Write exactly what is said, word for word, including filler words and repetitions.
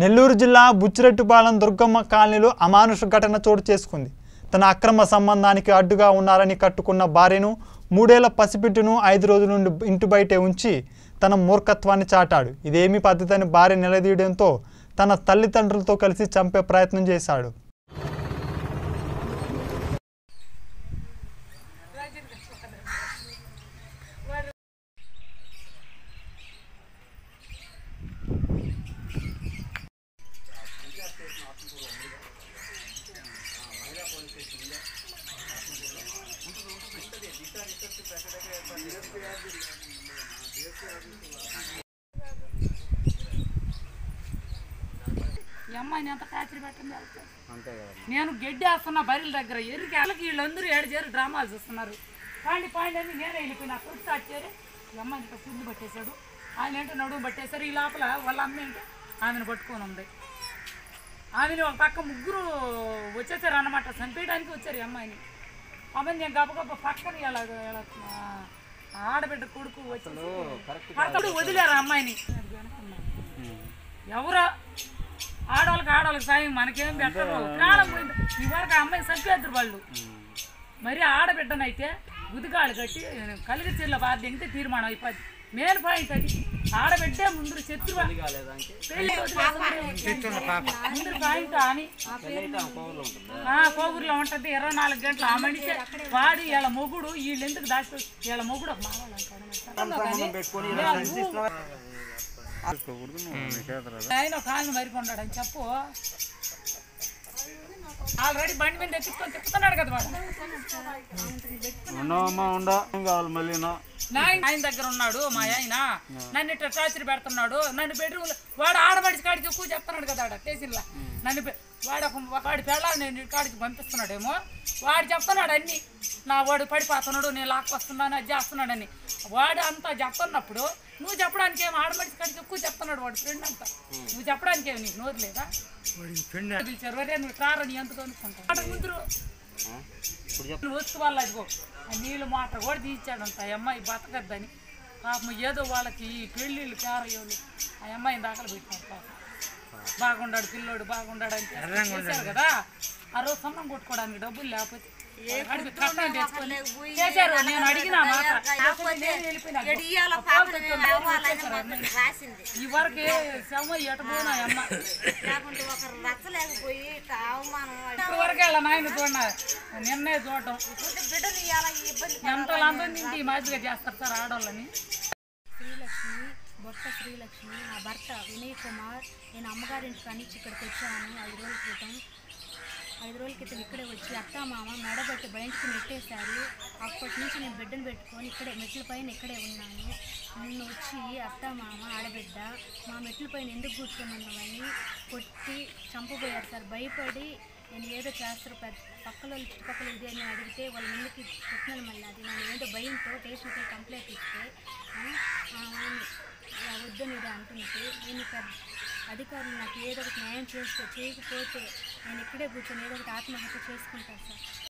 నెల్లూరు జిల్లా బుచ్చిరెట్టుపాలెం దుర్గమ్మ కాలనీలో అమానుష ఘటన చోటు చేసుకుంది. తన అక్రమ సంబంధానికి అడ్డుగా ఉన్నారని కట్టుకున్న భార్యను మూడేళ్ల పసిబిడ్డను ఐదు రోజుల నుండి ఇంటి బయటే ఉంచి తన మూర్ఖత్వాన్ని చాటాడు. ఇదేమీ పద్ధతిని భార్య నిలదీయడంతో తన తల్లిదండ్రులతో కలిసి చంపే ప్రయత్నం చేశాడు. నేను గడ్డి వేస్తున్నా బరిల దగ్గర ఎరికి వాళ్ళకి వీళ్ళందరూ ఏడు చేరు డ్రామాలు చూస్తున్నారు. పాండి పాండి అని నేనే వెళ్ళిపోయినా కొడుకు అచ్చారు. ఈ అమ్మాయి ఇంత ఫుడ్ పట్టేశాడు, ఆయన ఏంటో నడుము పట్టేశారు. ఈ లోపల వాళ్ళ అమ్మ ఏంటో ఆమెను పట్టుకొని ఉంది. ఆమెను ఒక పక్క ముగ్గురు వచ్చేసారు అన్నమాట, చంపేయడానికి వచ్చారు ఈ అమ్మాయిని. అమ్మని నేను గొప్ప గొప్ప పక్కన ఎలా ఆడబిడ్డ కొడుకు వచ్చి వదిలేరు అమ్మాయిని. ఎవరో ఆడవాళ్ళకి ఆడవాళ్ళకి సాయం మనకేం పెట్టరు. ప్రాణం పోయింది ఇవరకు ఆ అమ్మాయి చంపేద్దరు వాళ్ళు. మరి ఆడబిడ్డనైతే గుదిగాళ్ళు కట్టి కలిగి చెల్ల బాధ్య ఎంగితే తీర్మానం అయిపోద్ది. మెయిన్ పాయింట్ అది, ఆడబిడ్డే ముందు శత్రువు ముందు పాయింట్ అని కోవూరులో ఉంటుంది. ఇరవై నాలుగు గంటలు ఆ మనిషి వాడు ఇలా మొగుడు వీళ్ళు ఎందుకు దాచి వీళ్ళ మొగుడు ఒక మావాళ్ళు ఆయన ఒక ఆయన మరికొన్నాడు అని చెప్పు. ఆల్రెడీ బండి మీద తెచ్చుకొని తిప్పుతున్నాడు కదా వాడు. ఆయన దగ్గర ఉన్నాడు మా ఆయన, నన్ను ఇట్లా టార్చర్ పెడుతున్నాడు. నన్ను బెడ్రూమ్ వాడు ఆడబడి కాడికి ఎక్కువ చెప్తున్నాడు కదా ఆడ స్టేషన్లో. నన్ను వాడు వాడి పెళ్ళాలి నేను కాడికి పంపిస్తున్నాడేమో వాడు చెప్తున్నాడు అన్నీ. నా వాడు పడిపోతున్నాడు, నేను లాక్కొస్తున్నాను, అది చేస్తున్నాడని వాడు అంతా చెప్తున్నప్పుడు నువ్వు చెప్పడానికి ఏమి? ఆడబడికి కాడికి ఎక్కువ చెప్తున్నాడు వాడు ఫ్రెండ్ అంతా. నువ్వు చెప్పడానికి ఏమి? నీకు నోరు లేదా? పిలిచారు వరే నువ్వు కారు నీ అంత కనుక్కుంటావు వస్తు వాళ్ళు అదిగో నీళ్ళు మాట కూడా తీర్చాడంట. ఆ అమ్మాయి బతకద్దని పాపం ఏదో వాళ్ళకి పెళ్ళిళ్ళు కారయోళ్ళు ఆ అమ్మాయిని దాఖలు పెట్టినారు. పాపం బాగుండాడు పిల్లోడు బాగుండాడు అని చేశారు కదా. ఆ రోజు సొన్నం కొట్టుకోవడానికి డబ్బులు లేకపోతే చేశారు. నేను అడిగిన ఇవరకు శవం ఎటుపోయినా అమ్మ నాయన చూడ నిన్నే చూడటం ఎంతోంది మాదిరిగా చేస్తారు సార్ ఆడవాళ్ళని. శ్రీలక్ష్మి బొట్ట శ్రీలక్ష్మి నా భర్త వినయ్ కుమార్. నేను అమ్మగారింటి పని ఇక్కడికి వచ్చాను ఐదు రోజుల క్రితం. ఐదు రోజుల క్రితం ఇక్కడే వచ్చి అత్త మామ మెడబెట్టి బయటకు నెట్టేశారు. అప్పటి నుంచి నేను బిడ్డను పెట్టుకొని ఇక్కడే మెట్ల పైన ఇక్కడే ఉన్నాను. నిన్ను వచ్చి అత్త మామ ఆడబిడ్డ మా మెట్ల పైన ఎందుకు కూర్చోమన్నామని కొట్టి చంపబోయారు సార్. భయపడి నేను ఏదో చేస్తారు పెద్ద పక్కల వాళ్ళు చుట్టుపక్కల ఇదే అని అడిగితే వాళ్ళ ముందుకి చెప్పినాను. మళ్ళీ అది నేను ఏదో భయంతో స్టేషన్కి కంప్లైంట్ ఇస్తే వద్దని ఇది అంటుంటే నేను పెద్ద అధికారులు నాకు ఏదో ఒకటి న్యాయం చేసుకో, చేయకపోతే నేను ఇక్కడే కూర్చొని ఏదో ఒకటి ఆత్మహత్య చేసుకుంటాను సార్.